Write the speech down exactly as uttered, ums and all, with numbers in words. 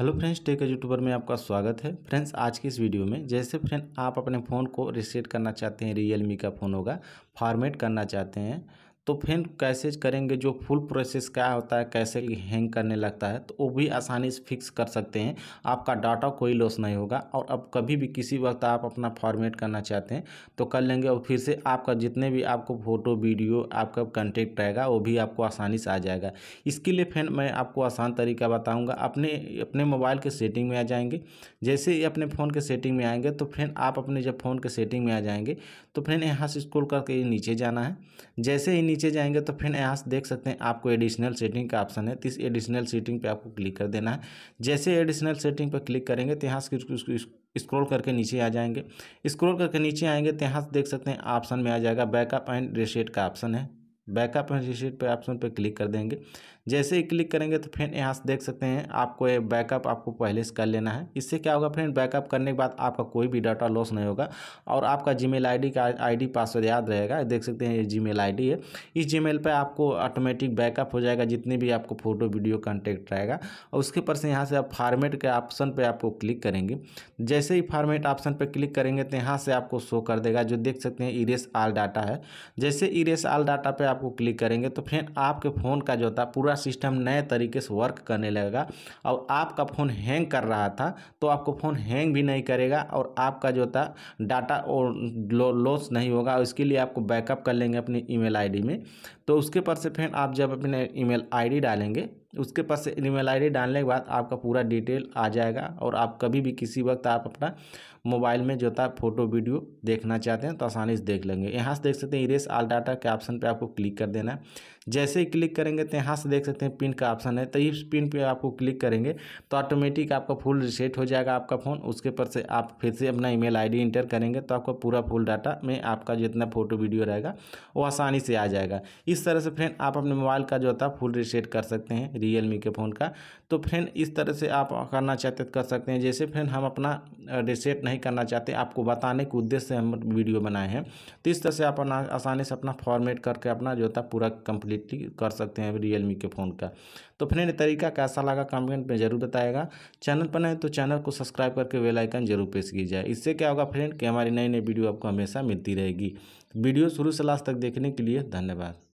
Hello friends, tech Ajay YouTuber में आपका स्वागत है। फ्रेंड्स, आज की इस वीडियो में जैसे फ्रेंड आप अपने फ़ोन को रीसेट करना चाहते हैं, रियलमी का फ़ोन होगा, फॉर्मेट करना चाहते हैं, तो फ्रेंड कैसे करेंगे, जो फुल प्रोसेस क्या होता है, कैसे हैंग करने लगता है, तो वो भी आसानी से फिक्स कर सकते हैं। आपका डाटा कोई लॉस नहीं होगा। और अब कभी भी किसी वक्त आप अपना फॉर्मेट करना चाहते हैं तो कर लेंगे, और फिर से आपका जितने भी आपको फ़ोटो वीडियो आपका कंटेक्ट रहेगा वो भी आपको आसानी से आ जाएगा। इसके लिए फ्रेंड मैं आपको आसान तरीका बताऊँगा। अपने अपने मोबाइल के सेटिंग में आ जाएंगे। जैसे ही अपने फ़ोन के सेटिंग में आएँगे तो फ्रेंड आप अपने जब फ़ोन के सेटिंग में आ जाएंगे तो फ्रेंड यहाँ से स्क्रॉल करके नीचे जाना है। जैसे ही नीचे जाएंगे तो फ्रेंड यहाँ से देख सकते हैं आपको एडिशनल सेटिंग का ऑप्शन है, तो इस एडिशनल सेटिंग पे आपको क्लिक कर देना है। जैसे एडिशनल सेटिंग पर क्लिक करेंगे तो यहाँ से स्क्रॉल करके नीचे आ जाएंगे। स्क्रॉल करके नीचे आएंगे तो यहाँ से देख सकते हैं ऑप्शन में आ जाएगा बैकअप एंड रीसेट का ऑप्शन है। बैकअप एंड रीसेट पे ऑप्शन पे क्लिक कर देंगे। जैसे ही क्लिक करेंगे तो फ्रेंड यहाँ से देख सकते हैं आपको ये बैकअप आपको पहले से कर लेना है। इससे क्या होगा फ्रेंड, बैकअप करने के बाद आपका कोई भी डाटा लॉस नहीं होगा और आपका जीमेल आईडी का आईडी पासवर्ड याद रहेगा। देख सकते हैं ये जीमेल आईडी है, इस जीमेल पर आपको ऑटोमेटिक बैकअप हो जाएगा जितने भी आपको फोटो वीडियो कॉन्टेक्ट रहेगा। और उसके ऊपर से यहाँ से आप फॉर्मेट के ऑप्शन पर आपको क्लिक करेंगे। जैसे ही फॉर्मेट ऑप्शन पर क्लिक करेंगे तो यहाँ से आपको शो कर देगा, जो देख सकते हैं इरेज ऑल डाटा है। जैसे इरेज ऑल डाटा पर आपको क्लिक करेंगे तो फ्रेंड आपके फ़ोन का जो होता है पूरा सिस्टम नए तरीके से वर्क करने लगेगा। और आपका फ़ोन हैंग कर रहा था तो आपको फ़ोन हैंग भी नहीं करेगा और आपका जो होता डाटा और लॉस नहीं होगा। इसके लिए आपको बैकअप कर लेंगे अपनी ईमेल आईडी में। तो उसके पर से फ्रेंड आप जब अपने ईमेल आईडी डालेंगे, उसके पास से ईमेल आईडी डालने के बाद आपका पूरा डिटेल आ जाएगा। और आप कभी भी किसी वक्त आप अपना मोबाइल में जो था फोटो वीडियो देखना चाहते हैं तो आसानी से देख लेंगे। यहाँ से देख सकते हैं इरेज ऑल डाटा के ऑप्शन पे आपको क्लिक कर देना है। जैसे ही क्लिक करेंगे तो यहाँ से देख सकते हैं पिन का ऑप्शन है, तो इस पिन पर आपको क्लिक करेंगे तो ऑटोमेटिक आपका फुल रीसेट हो जाएगा आपका फ़ोन। उसके पर से आप फिर से अपना ईमेल आईडी इंटर करेंगे तो आपका पूरा फुल डाटा में आपका जितना फोटो वीडियो रहेगा वो आसानी से आ जाएगा। इस तरह से फ्रेंड आप अपने मोबाइल का जो था फुल रीसेट कर सकते हैं रियलमी के फ़ोन का। तो फ्रेंड इस तरह से आप करना चाहते कर सकते हैं। जैसे फ्रेंड हम अपना रीसेट नहीं करना चाहते, आपको बताने के उद्देश्य से हम वीडियो बनाए हैं, तो इस तरह से आप आसानी से अपना फॉर्मेट करके अपना जो था पूरा कंप्लीटली कर सकते हैं रियलमी के फ़ोन का। तो फ्रेंड तरीका कैसा लगा कमेंट में ज़रूर बताएगा। चैनल पर नए तो चैनल को सब्सक्राइब करके बेल आइकन जरूर प्रेस कीजिए। इससे क्या होगा फ्रेंड कि हमारी नई नई वीडियो आपको हमेशा मिलती रहेगी। वीडियो शुरू से लास्ट तक देखने के लिए धन्यवाद।